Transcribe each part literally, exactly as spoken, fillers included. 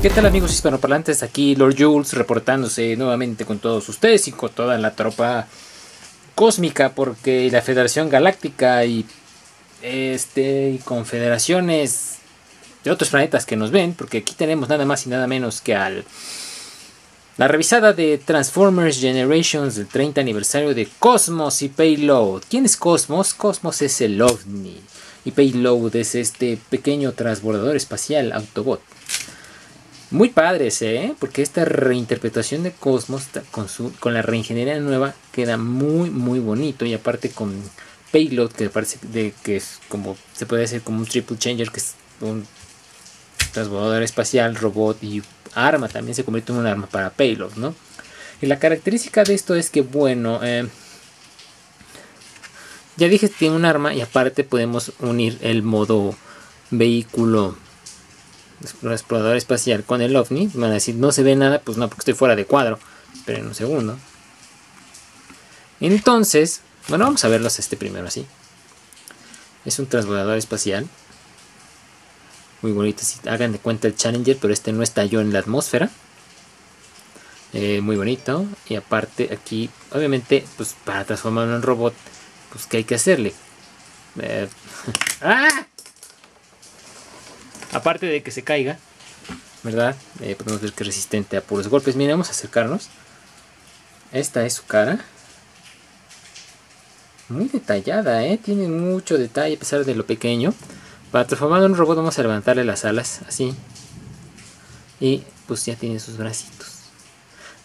¿Qué tal, amigos hispanoparlantes? Aquí Lord Jules reportándose nuevamente con todos ustedes y con toda la tropa cósmica, porque la Federación Galáctica y este y confederaciones de otros planetas que nos ven, porque aquí tenemos nada más y nada menos que al la revisada de Transformers Generations del treinta aniversario de Cosmos y Payload. ¿Quién es Cosmos? Cosmos es el ovni y Payload es este pequeño transbordador espacial Autobot. Muy padres, ¿eh? Porque esta reinterpretación de Cosmos con, su, con la reingeniería nueva queda muy, muy bonito. Y aparte con Payload, que parece de, que es como, se puede hacer como un triple changer, que es un transbordador espacial, robot y arma. También se convierte en un arma para Payload, ¿no? Y la característica de esto es que, bueno, eh, ya dije que tiene un arma y aparte podemos unir el modo vehículo explorador espacial con el ovni. Van a decir, no se ve nada, pues no, porque estoy fuera de cuadro. Esperen un segundo. Entonces, bueno, vamos a verlos este primero así. Es un transbordador espacial muy bonito, si hagan de cuenta el Challenger, pero este no estalló en la atmósfera. Eh, muy bonito. Y aparte aquí, obviamente, pues para transformarlo en robot, pues ¿qué hay que hacerle? Eh, ¡Ah! Aparte de que se caiga, ¿verdad? Eh, podemos ver que es resistente a puros golpes. Miren, vamos a acercarnos. Esta es su cara. Muy detallada, ¿eh? Tiene mucho detalle a pesar de lo pequeño. Para transformarlo en un robot vamos a levantarle las alas, así. Y pues ya tiene sus bracitos.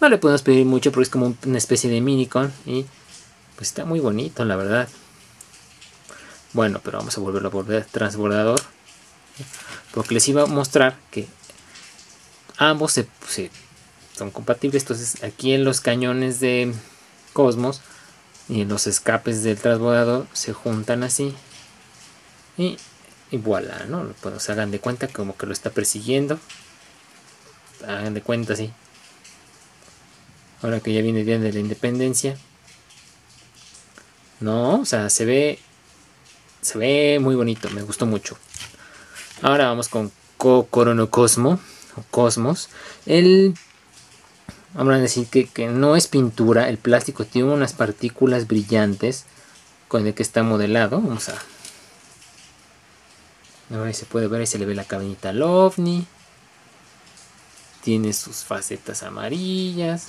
No le podemos pedir mucho porque es como una especie de minicon. Y pues está muy bonito, la verdad. Bueno, pero vamos a volverlo a volver transbordador, porque les iba a mostrar que ambos se, se, son compatibles. Entonces aquí en los cañones de Cosmos y en los escapes del transbordador se juntan así y, y voilà, ¿no? Bueno, se hagan de cuenta como que lo está persiguiendo, hagan de cuenta así. Ahora que ya viene el día de la independencia, no, o sea, se ve se ve muy bonito, me gustó mucho. Ahora vamos con Coronocosmo o Cosmos. El, vamos a decir que, que no es pintura, el plástico tiene unas partículas brillantes con el que está modelado. Vamos a, a ver, se puede ver, ahí se le ve la cabinita al ovni. Tiene sus facetas amarillas,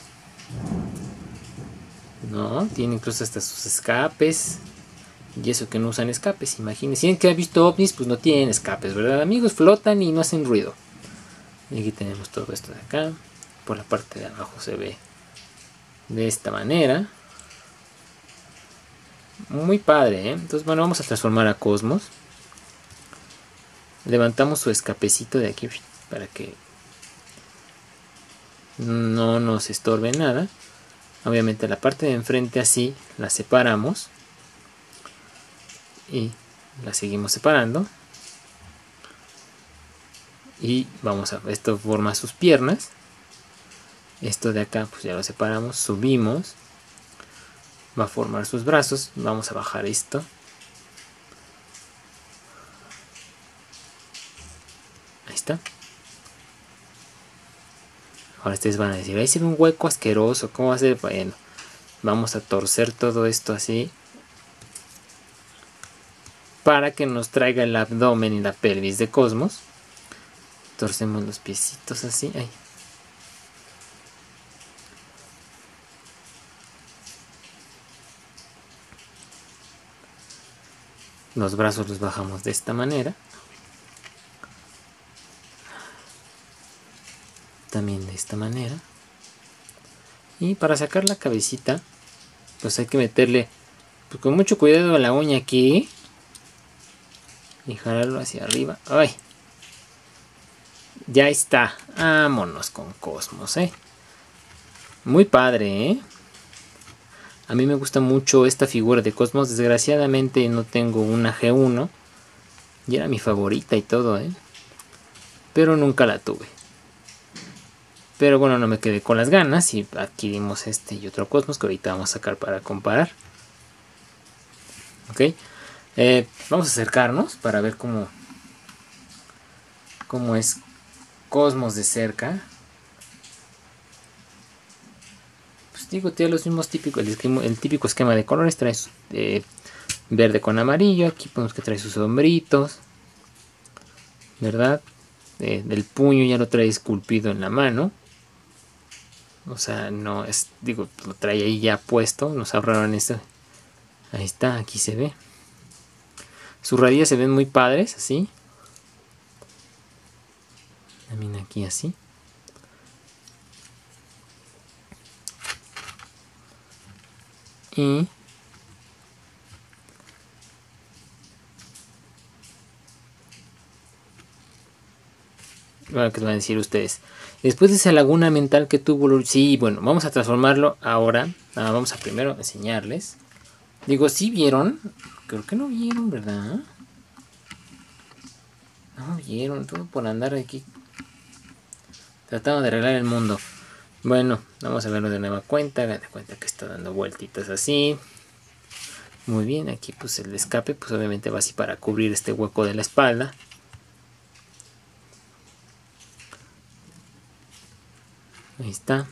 ¿no? Tiene incluso hasta sus escapes. Y eso que no usan escapes, imagínense. Si es que han visto ovnis, pues no tienen escapes, ¿verdad, amigos? Flotan y no hacen ruido. Y aquí tenemos todo esto de acá. Por la parte de abajo se ve de esta manera. Muy padre, ¿eh? Entonces, bueno, vamos a transformar a Cosmos. Levantamos su escapecito de aquí para que no nos estorbe nada. Obviamente la parte de enfrente así la separamos. Y la seguimos separando. Y vamos a... Esto forma sus piernas. Esto de acá pues ya lo separamos. Subimos. Va a formar sus brazos. Vamos a bajar esto. Ahí está. Ahora ustedes van a decir, ahí se ve un hueco asqueroso, ¿cómo va a ser? Bueno, vamos a torcer todo esto así, para que nos traiga el abdomen y la pelvis de Cosmos. Torcemos los piecitos así. Ahí. Los brazos los bajamos de esta manera. También de esta manera. Y para sacar la cabecita, pues hay que meterle, pues, con mucho cuidado, la uña aquí. Y jalarlo hacia arriba. ¡Ay! Ya está. Vámonos con Cosmos, ¿eh? Muy padre, ¿eh? A mí me gusta mucho esta figura de Cosmos. Desgraciadamente no tengo una G uno. Y era mi favorita y todo, ¿eh? Pero nunca la tuve. Pero bueno, no me quedé con las ganas. Y adquirimos este y otro Cosmos que ahorita vamos a sacar para comparar. Ok. Eh, vamos a acercarnos para ver cómo, cómo es Cosmos de cerca. Pues digo, tiene los mismos típicos, el, el típico esquema de colores. Trae eh, verde con amarillo. Aquí podemos que trae sus sombritos, ¿verdad? Eh, del puño ya lo trae esculpido en la mano. O sea, no es, digo, lo trae ahí ya puesto. Nos ahorraron esto. Ahí está, aquí se ve. Sus rodillas se ven muy padres, así. También aquí, así. Y bueno, ¿qué van a decir ustedes? Después de esa laguna mental que tuvo... Sí, bueno, vamos a transformarlo ahora. Ah, vamos a primero enseñarles. Digo, ¿sí vieron? Creo que no vieron, ¿verdad? No vieron, todo por andar aquí tratando de arreglar el mundo. Bueno, vamos a verlo de nueva cuenta. Hagan de cuenta que está dando vueltitas así. Muy bien, aquí pues el escape, pues obviamente va así para cubrir este hueco de la espalda. Ahí está.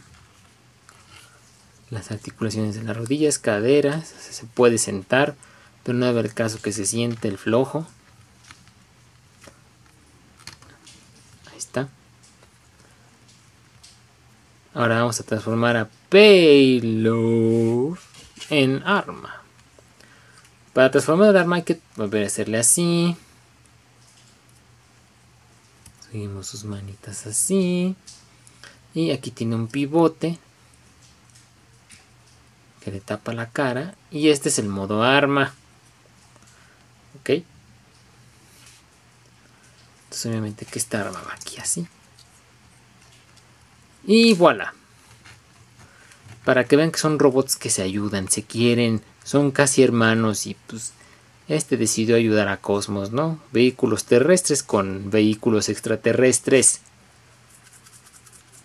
Las articulaciones de las rodillas, caderas. Se puede sentar, pero no va a haber caso que se siente el flojo. Ahí está. Ahora vamos a transformar a Payload en arma. Para transformar el arma hay que volver a hacerle así. Seguimos sus manitas así. Y aquí tiene un pivote que le tapa la cara. Y este es el modo arma. Ok. Entonces obviamente que esta arma va aquí así. Y voilà. Para que vean que son robots que se ayudan, se quieren, son casi hermanos. Y pues este decidió ayudar a Cosmos, ¿no? Vehículos terrestres con vehículos extraterrestres.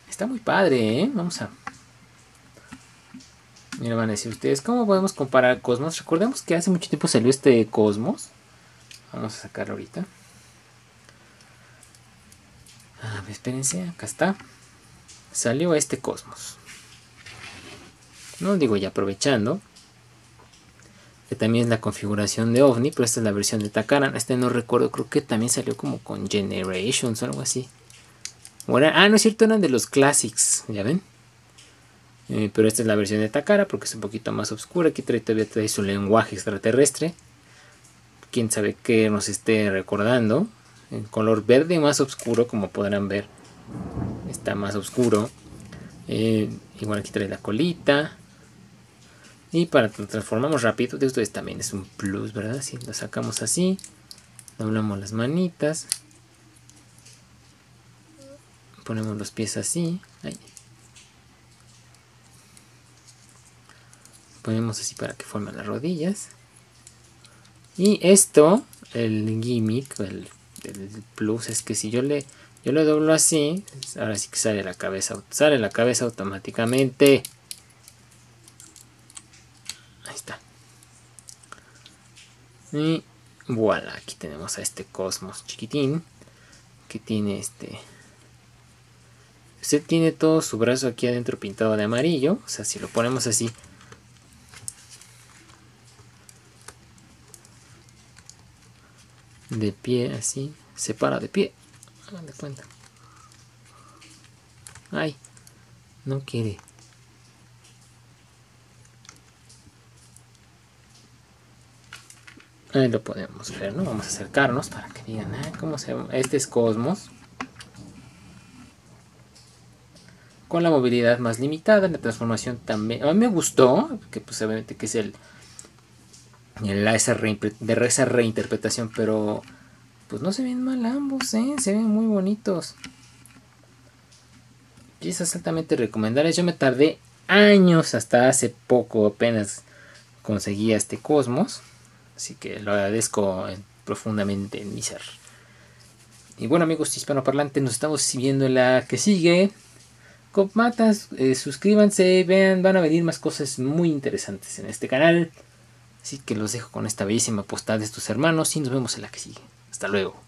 Está muy padre, ¿eh? Vamos a... Mira, van a decir ustedes, ¿cómo podemos comparar Cosmos? Recordemos que hace mucho tiempo salió este Cosmos. Vamos a sacarlo ahorita. Ah, espérense, acá está. Salió este Cosmos. No, digo, ya aprovechando. Que también es la configuración de OVNI, pero esta es la versión de Takara. Este no recuerdo, creo que también salió como con Generations o algo así. Bueno, ah, no es cierto, eran de los Classics, ya ven. Eh, pero esta es la versión de Takara porque es un poquito más oscura. Aquí trae, todavía trae su lenguaje extraterrestre. Quién sabe qué nos esté recordando. En color verde más oscuro, como podrán ver. Está más oscuro. Eh, igual aquí trae la colita. Y para que lo transformamos rápido, de ustedes también es un plus, ¿verdad? Si lo sacamos así, doblamos las manitas. Ponemos los pies así. Ahí. Ponemos así para que formen las rodillas. Y esto, el gimmick, el, el plus, es que si yo le yo lo doblo así, ahora sí que sale la cabeza. Sale la cabeza automáticamente. Ahí está. Y voilà, aquí tenemos a este Cosmos chiquitín. Que tiene este... Usted tiene todo su brazo aquí adentro pintado de amarillo. O sea, si lo ponemos así. De pie, así. Se para de pie. Hagan de cuenta. Ay. No quiere. Ahí lo podemos ver, ¿no? Vamos a acercarnos para que digan, ¿eh? ¿Cómo se llama? Este es Cosmos. Con la movilidad más limitada, la transformación también... A mí me gustó, que pues obviamente que es el... el esa, re, de esa reinterpretación, pero... Pues no se ven mal ambos, ¿eh? Se ven muy bonitos. Piezas altamente recomendables. Yo me tardé años, hasta hace poco apenas conseguí a este Cosmos. Así que lo agradezco profundamente en mi ser. Y bueno, amigos hispanoparlantes, nos estamos viendo en la que sigue... Matas, eh, suscríbanse, vean, van a venir más cosas muy interesantes en este canal. Así que los dejo con esta bellísima postal de tus hermanos y nos vemos en la que sigue. Hasta luego.